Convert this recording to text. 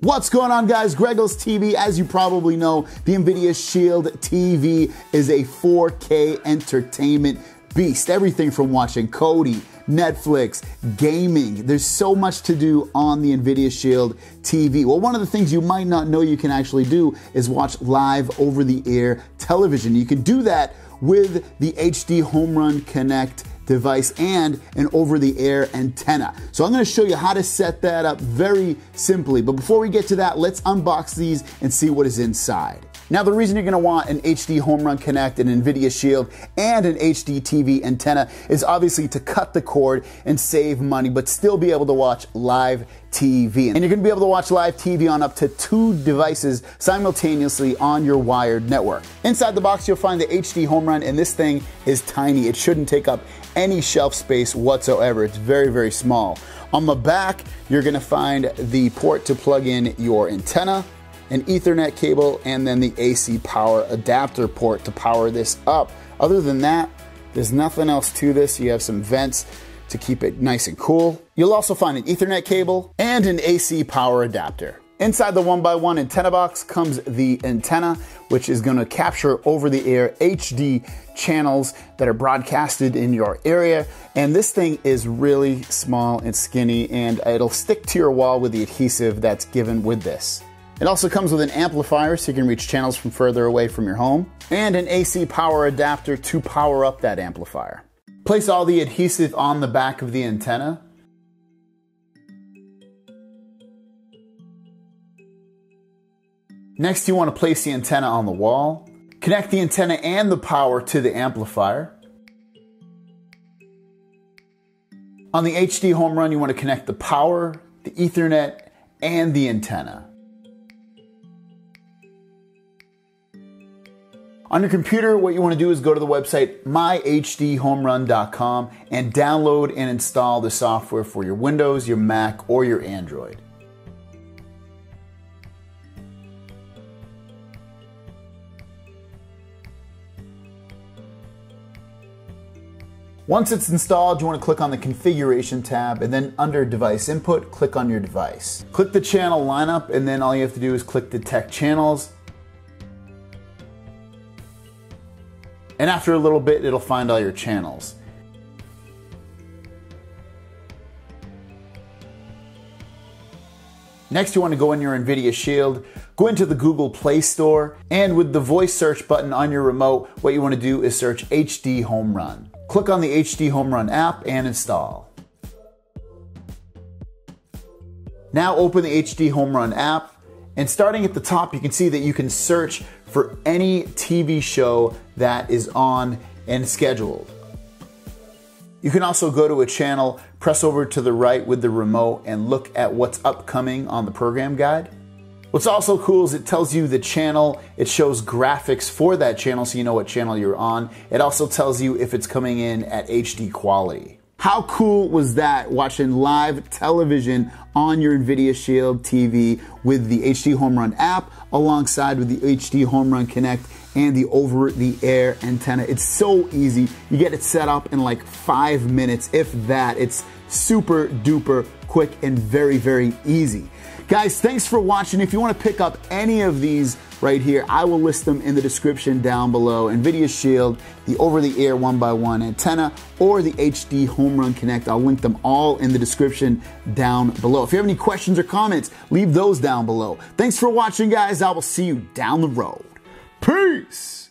What's going on, guys? Greggles TV. As you probably know, the Nvidia Shield TV is a 4K entertainment beast. Everything from watching Kodi, Netflix, gaming. There's so much to do on the Nvidia Shield TV. Well, one of the things you might not know you can actually do is watch live over-the-air television. You can do that with the HDHomeRun Connect device and an over-the-air antenna. So I'm gonna show you how to set that up very simply. But before we get to that, let's unbox these and see what is inside. Now, the reason you're gonna want an HDHomeRun Connect, an Nvidia Shield, and an HD TV antenna is obviously to cut the cord and save money, but still be able to watch live TV. And you're gonna be able to watch live TV on up to 2 devices simultaneously on your wired network. Inside the box, you'll find the HDHomeRun, and this thing is tiny. It shouldn't take up any shelf space whatsoever. It's very, very small. On the back, you're gonna find the port to plug in your antenna, an Ethernet cable, and then the AC power adapter port to power this up. Other than that, there's nothing else to this. You have some vents to keep it nice and cool. You'll also find an Ethernet cable and an AC power adapter. Inside the 1x1 antenna box comes the antenna, which is going to capture over-the-air HD channels that are broadcasted in your area. And this thing is really small and skinny, and it'll stick to your wall with the adhesive that's given with this. It also comes with an amplifier so you can reach channels from further away from your home, and an AC power adapter to power up that amplifier. Place all the adhesive on the back of the antenna. Next, you want to place the antenna on the wall. Connect the antenna and the power to the amplifier. On the HDHomeRun, you want to connect the power, the Ethernet, and the antenna. On your computer, what you want to do is go to the website myhdhomerun.com and download and install the software for your Windows, your Mac, or your Android. Once it's installed, you want to click on the Configuration tab, and then under Device Input, click on your device. Click the channel lineup, and then all you have to do is click Detect Channels. And after a little bit, it'll find all your channels. Next, you want to go in your Nvidia Shield, go into the Google Play Store, and with the voice search button on your remote, what you want to do is search HDHomeRun. Click on the HDHomeRun app and install. Now open the HDHomeRun app, and starting at the top, you can see that you can search for any TV show that is on and scheduled. You can also go to a channel, press over to the right with the remote, and look at what's upcoming on the program guide. What's also cool is it tells you the channel, it shows graphics for that channel so you know what channel you're on. It also tells you if it's coming in at HD quality. How cool was that, watching live television on your Nvidia Shield TV with the HDHomeRun app alongside with the HDHomeRun Connect and the over-the-air antenna. It's so easy. You get it set up in like 5 minutes, if that. It's super duper quick and very, very easy. Guys, thanks for watching. If you want to pick up any of these right here, I will list them in the description down below. Nvidia Shield, the over-the-air 1x1 antenna, or the HDHomeRun Connect. I'll link them all in the description down below. If you have any questions or comments, leave those down below. Thanks for watching, guys. I will see you down the road. Peace!